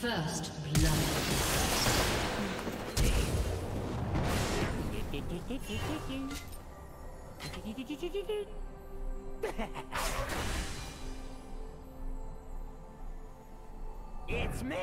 First blood. It's me!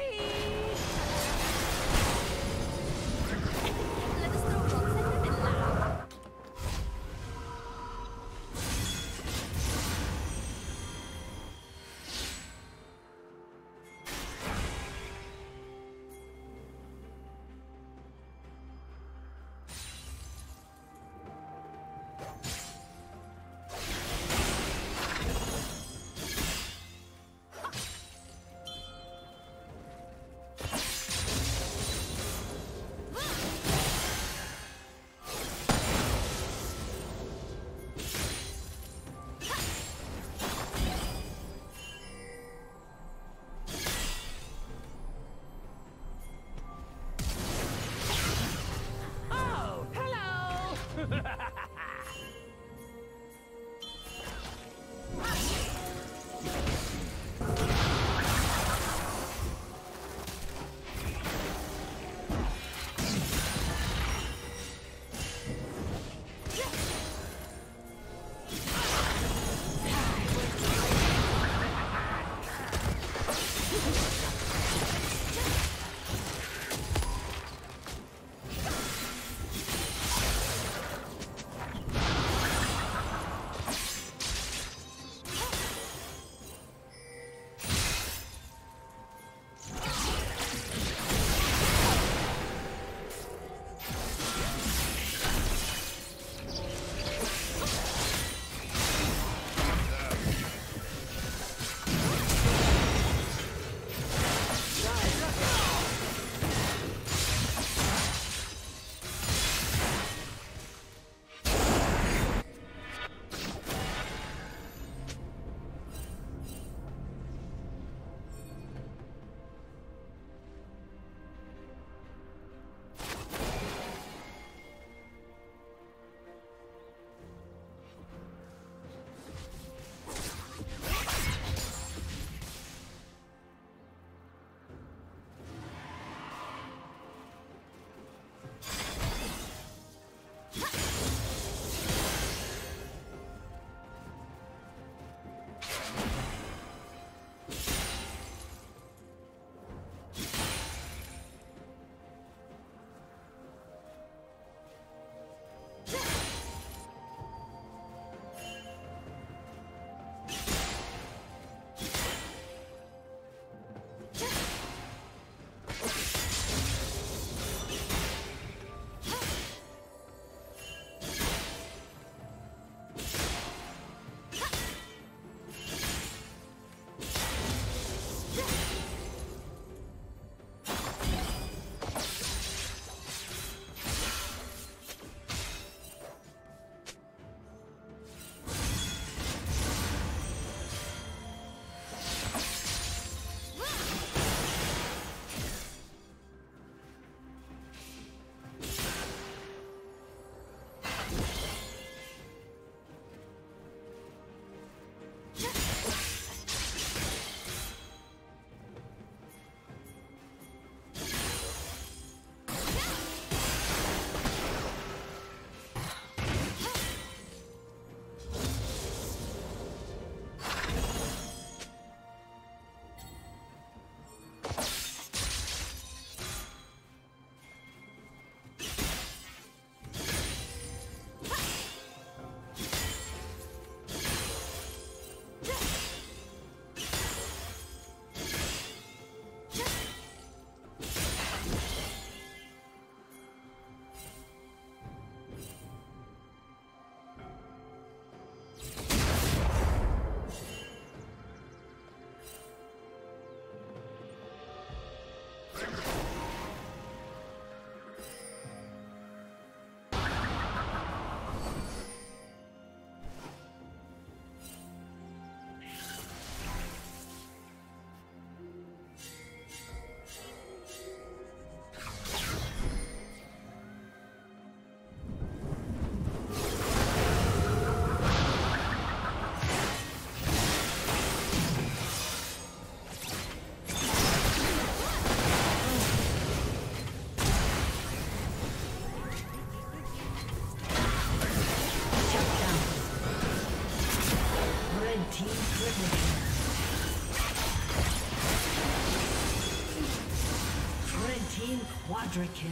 Quadra kill.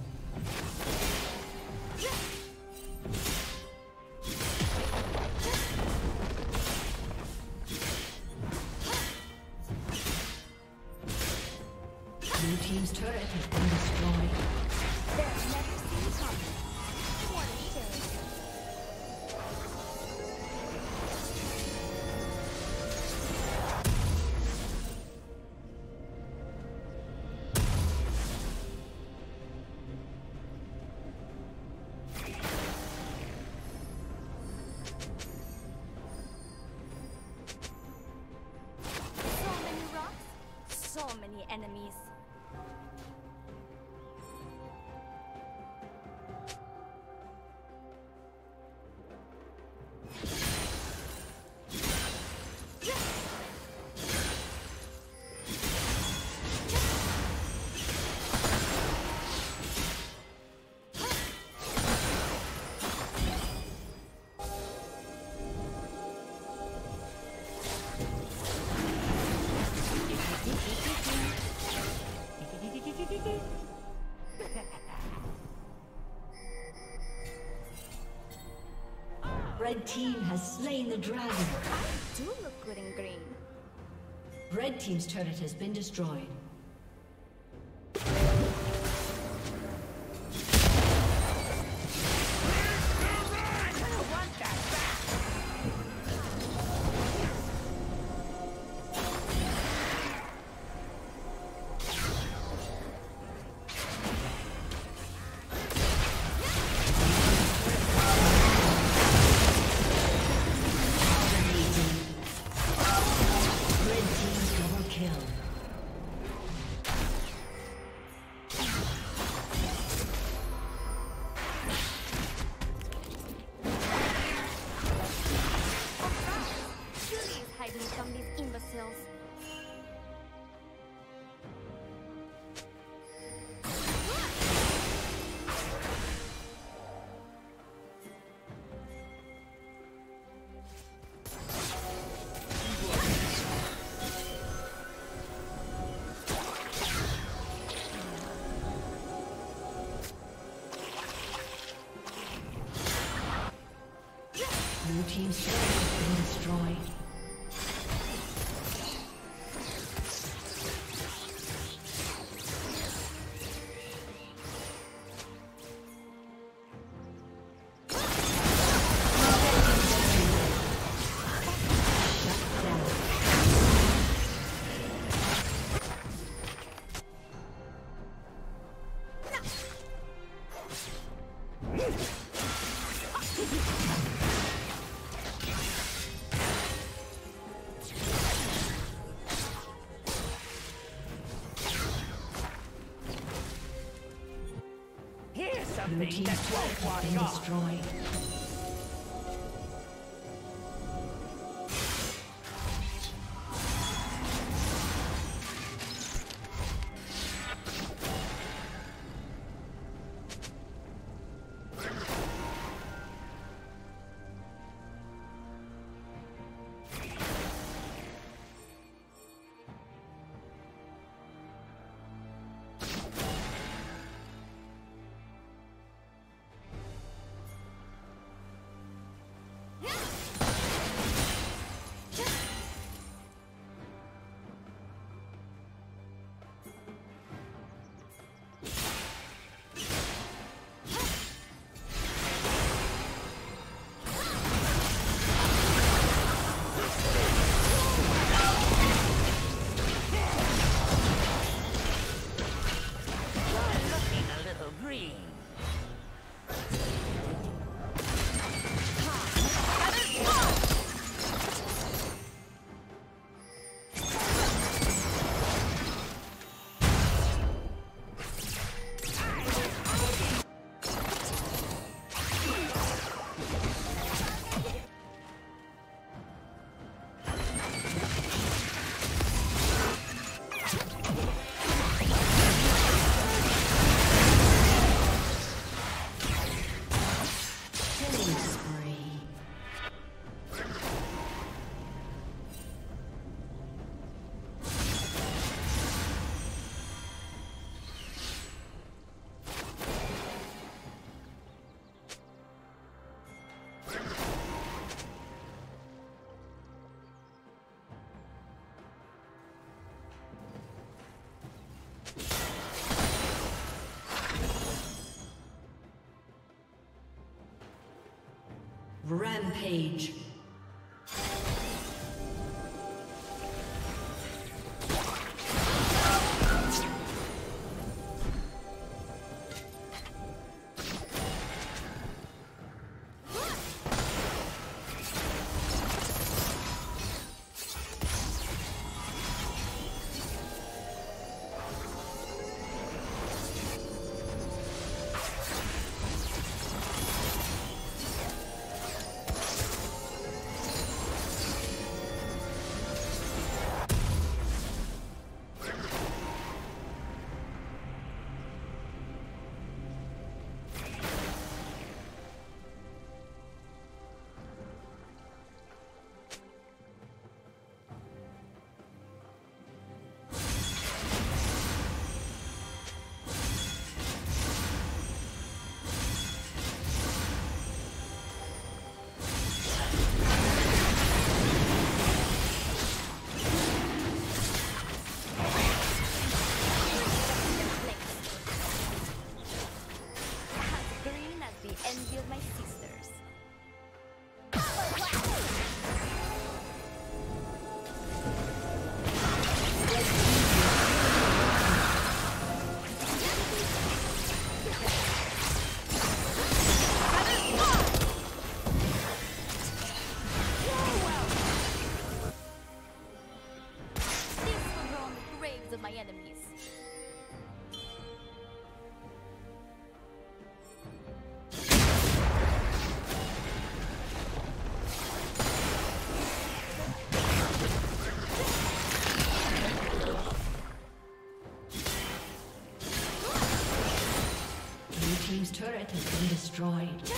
Blue team's turret has been destroyed. There's never seen combat. Enemies. Red team has slain the dragon. I do look good in green. Red team's turret has been destroyed. Blue team's turret has been destroyed. Blue team's turret has been destroyed. Rampage. His turret has been destroyed.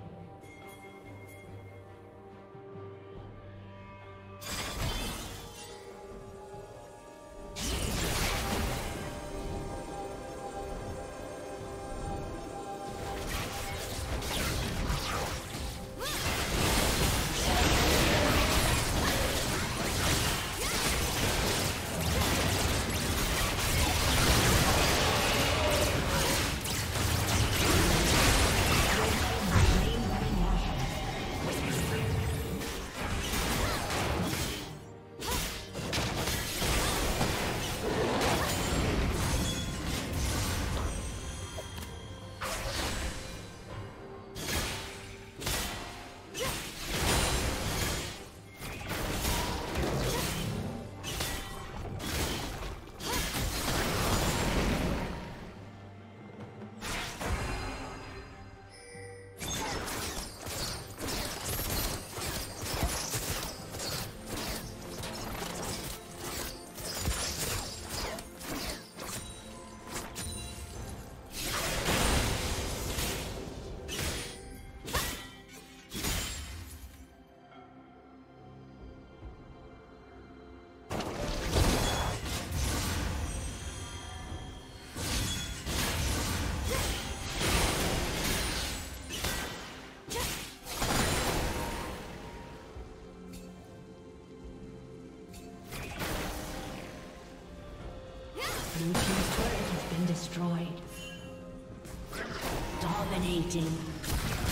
Dominating.